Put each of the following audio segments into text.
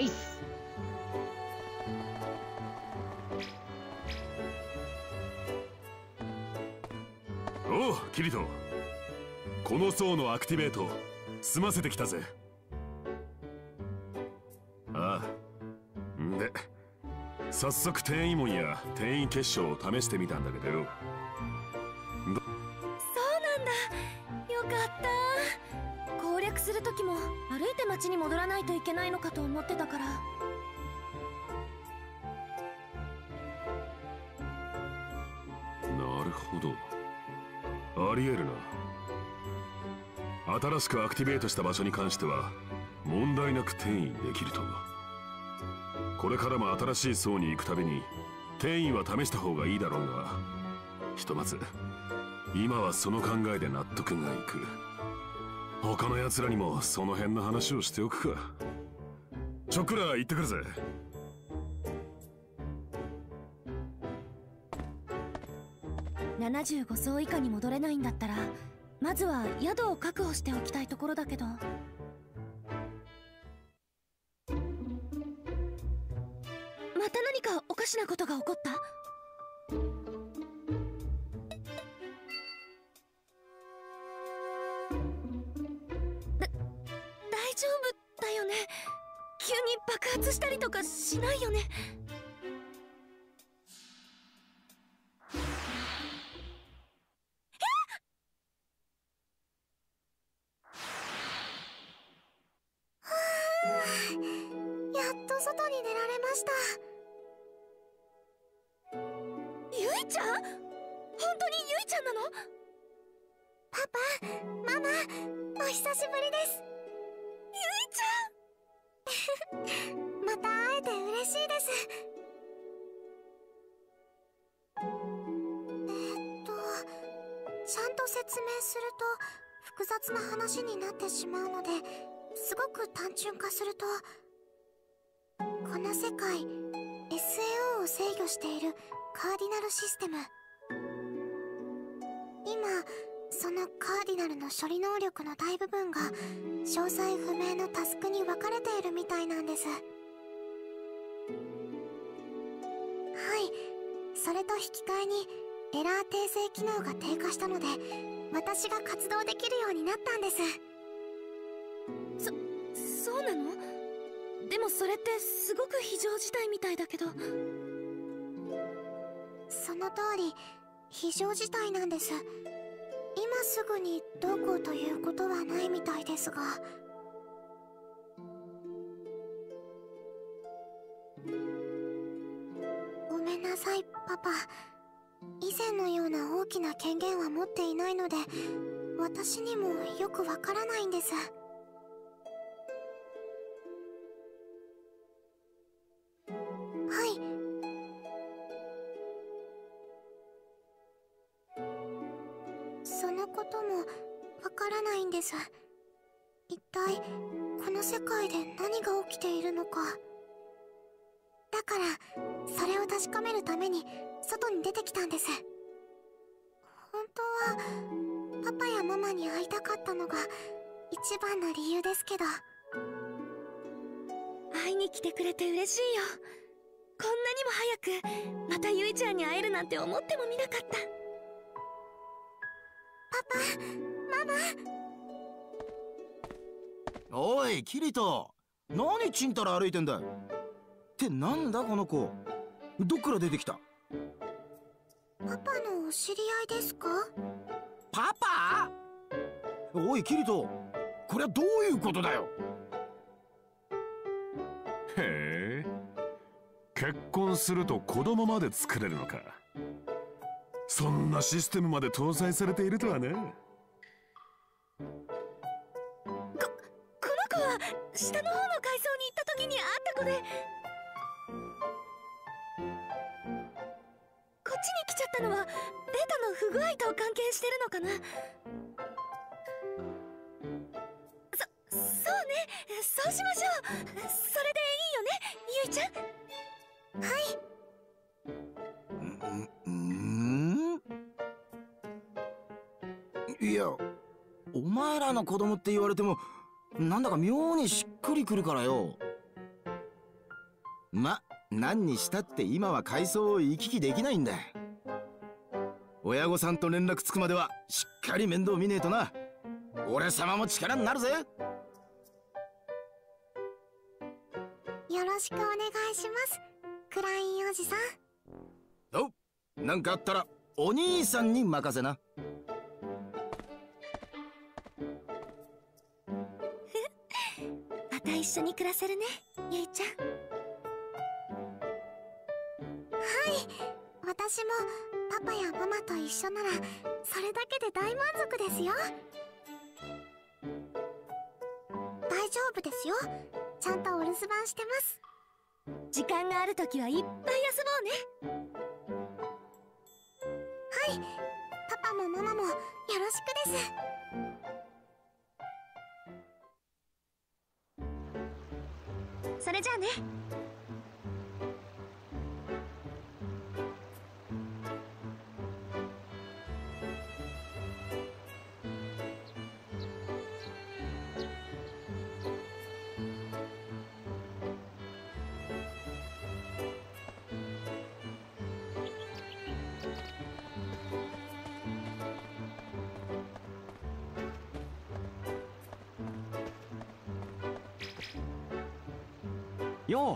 イス。おうキリト、この層のアクティベート済ませてきたぜ。ああ、んで早速転移門や転移結晶を試してみたんだけどよ。そうなんだ、よかった。攻略する時も歩いて町に戻らないといけないのかと思ってたから。なるほど、ありえるな。新しくアクティベートした場所に関しては問題なく転移できると思う。これからも新しい層に行くたびに転移は試した方がいいだろうが、ひとまず今はその考えで納得がいく。他のやつらにもその辺の話をしておくか。ちょっくら行ってくるぜ。75層以下に戻れないんだったら、まずは宿を確保しておきたいところだけど。また何かおかしなことが起こった？大丈夫だよね？急に爆発したりとかしないよね？やっと外に出られました。ゆいちゃん？本当にゆいちゃんなの？パパ、ママ、お久しぶりです。ゆいちゃんまた会えて嬉しいです。ちゃんと説明すると複雑な話になってしまうので、すごく単純化すると、この世界 SAO を制御しているカーディナルシステム、今そのカーディナルの処理能力の大部分が詳細不明のタスクに分かれているみたいなんです。はい、それと引き換えにエラー訂正機能が低下したので、私が活動できるようになったんです。そうなの？でもそれってすごく非常事態みたいだけど。その通り、非常事態なんです。今すぐにどうこうということはないみたいですが。ごめんなさいパパ、以前のような大きな権限は持っていないので、私にもよくわからないんです。一体この世界で何が起きているのか、だからそれを確かめるために外に出てきたんです。本当はパパやママに会いたかったのが一番の理由ですけど。会いに来てくれて嬉しいよ。こんなにも早くまたゆいちゃんに会えるなんて思ってもみなかった。パパ、ママ。おいキリト、何ちんたら歩いてんだってなんだこの子、どっから出てきた？パパのお知り合いですか？パパ？おいキリト、これはどういうことだよ。へえ、結婚すると子供まで作れるのか。そんなシステムまで搭載されているとはね。下の方の階層に行った時に会った子で、こっちに来ちゃったのはデータの不具合と関係してるのかな。そうね、そうしましょう。それでいいよねゆいちゃん。はい。いや、お前らの子供って言われてもなんだか妙にしっくりくるからよ。ま、何にしたって今は海藻を行き来できないんだ。親御さんと連絡つくまではしっかり面倒見ねえとな。俺様も力になるぜ。よろしくお願いします、クラインおじさん。どう、なんかあったらお兄さんに任せな。また一緒に暮らせるね、ゆいちゃん。はい、私もパパやママと一緒ならそれだけで大満足ですよ。大丈夫ですよ、ちゃんとお留守番してます。時間があるときはいっぱい遊ぼうね。はい、パパもママもよろしくです。それじゃあね。よう。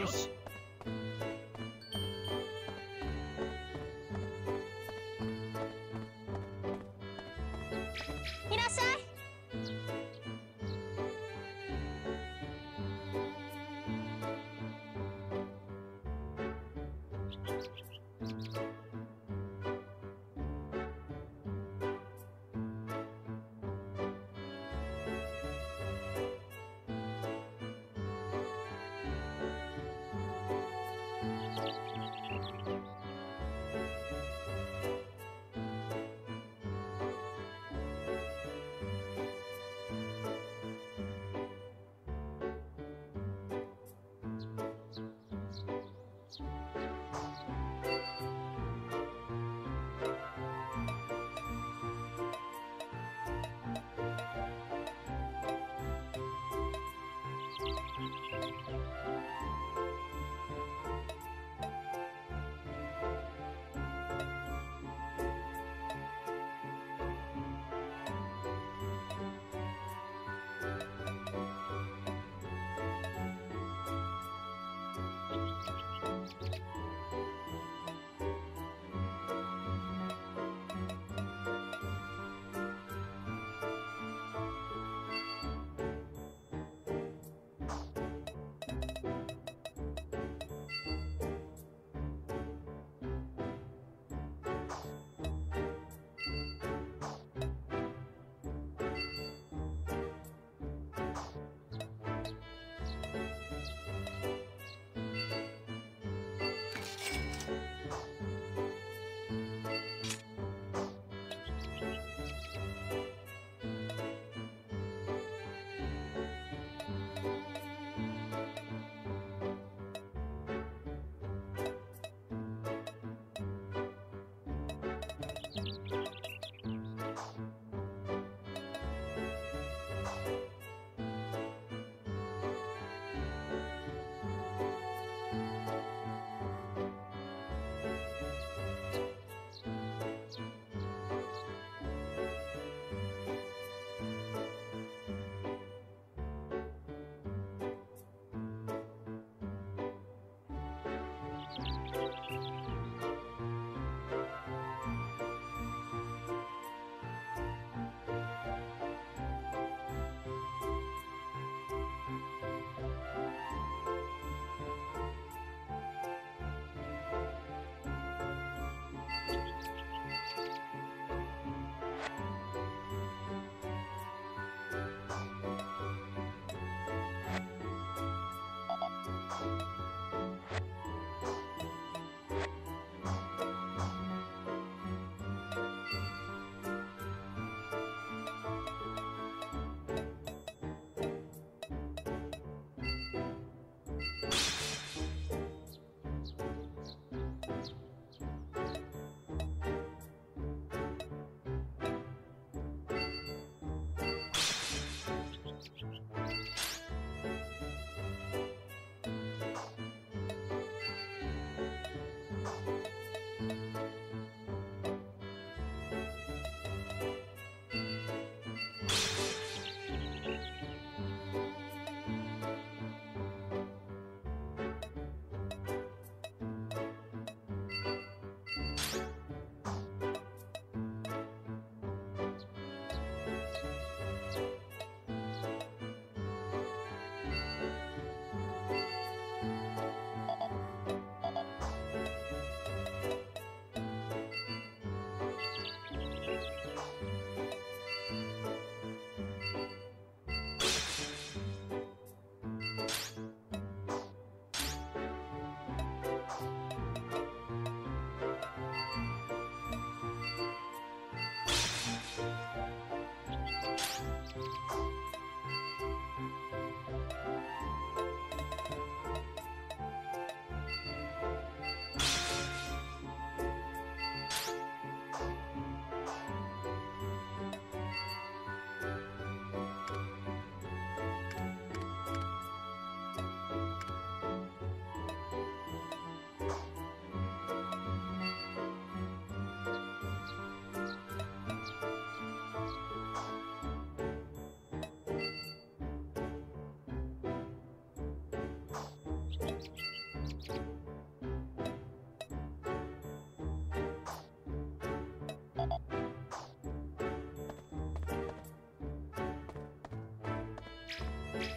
よし。いらっしゃい。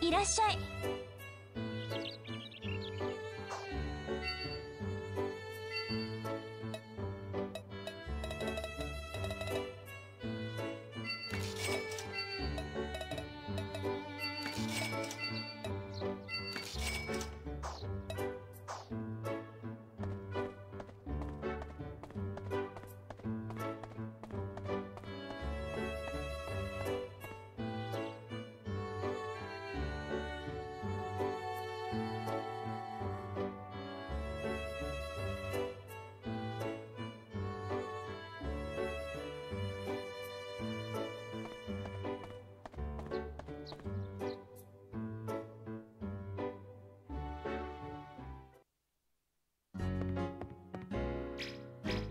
いらっしゃい。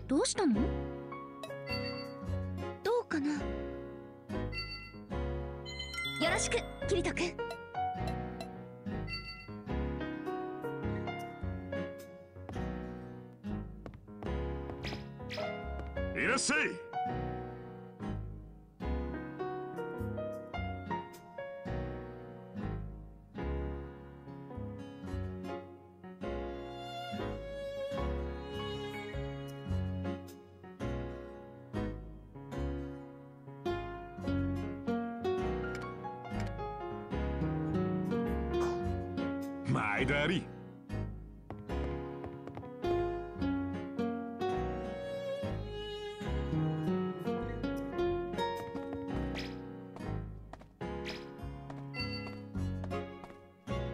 どうしたの？どうかな？よろしく、キリト君。いらっしゃい。毎度あり。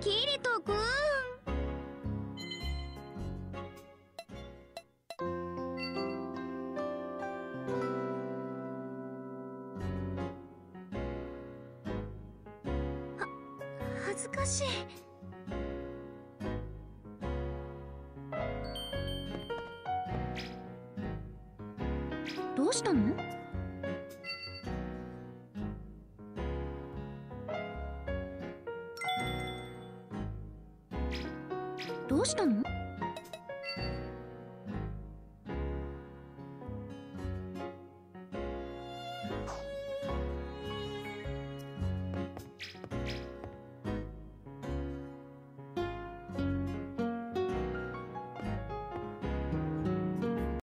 キリト君。恥ずかしい。どうしたの？どうしたの？